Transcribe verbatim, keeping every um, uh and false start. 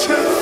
Yes,